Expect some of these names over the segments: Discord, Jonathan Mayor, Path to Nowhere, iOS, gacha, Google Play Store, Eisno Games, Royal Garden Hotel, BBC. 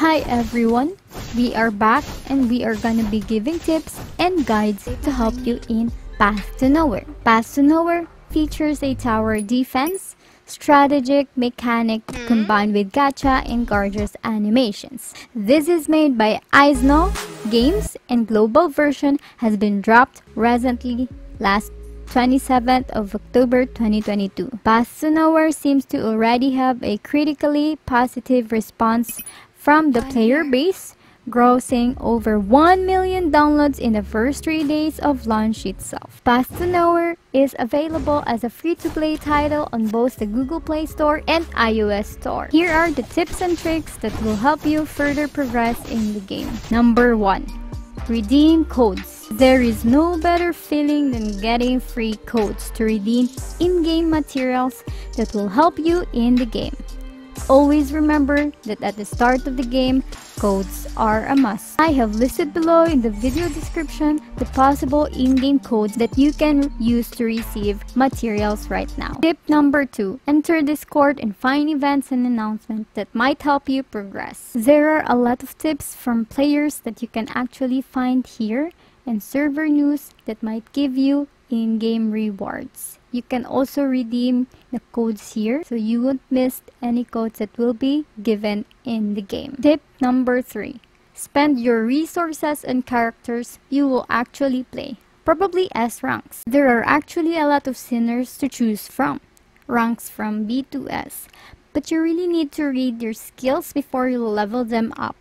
Hi everyone, we are back and we are gonna be giving tips and guides to help you in Path to Nowhere. Path to Nowhere features a tower defense, strategic mechanic combined with gacha and gorgeous animations. This is made by Eisno Games and global version has been dropped recently last 27th of October 2022. Path to Nowhere seems to already have a critically positive response from the player base, grossing over 1 million downloads in the first 3 days of launch itself. Path to Nowhere is available as a free-to-play title on both the Google Play Store and iOS Store. Here are the tips and tricks that will help you further progress in the game. Number 1. Redeem codes. There is no better feeling than getting free codes to redeem in-game materials that will help you in the game. Always remember that at the start of the game, codes are a must. I have listed below in the video description the possible in-game codes that you can use to receive materials right now. Tip number 2. Enter Discord and find events and announcements that might help you progress. There are a lot of tips from players that you can actually find here, and server news that might give you in-game rewards. You can also redeem the codes here so you won't miss any codes that will be given in the game. Tip number 3. Spend your resources and characters you will actually play, probably as ranks. There are actually a lot of sinners to choose from, ranks from B to S, but you really need to read your skills before you level them up.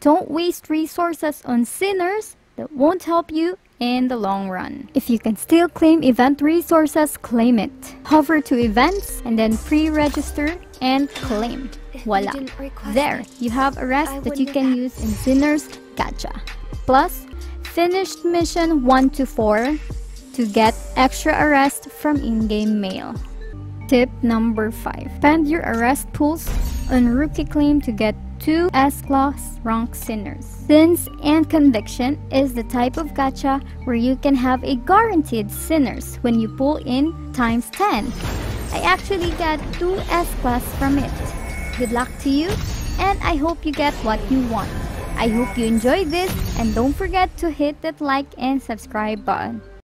Don't waste resources on sinners that won't help you in the long run. If you can still claim event resources, claim it. Hover to events and then pre-register and claim. Voila! There, you have a rest that you can use in Sinner's Gacha. Plus, finished mission 1 to 4 to get extra arrest from in-game mail. Tip number 5. Spend your arrest pools on rookie claim to get 2 S-class rank sinners. Sins and Conviction is the type of gacha where you can have a guaranteed sinners when you pull in times 10. I actually got 2 S-class from it. Good luck to you, and I hope you get what you want. I hope you enjoyed this, and don't forget to hit that like and subscribe button.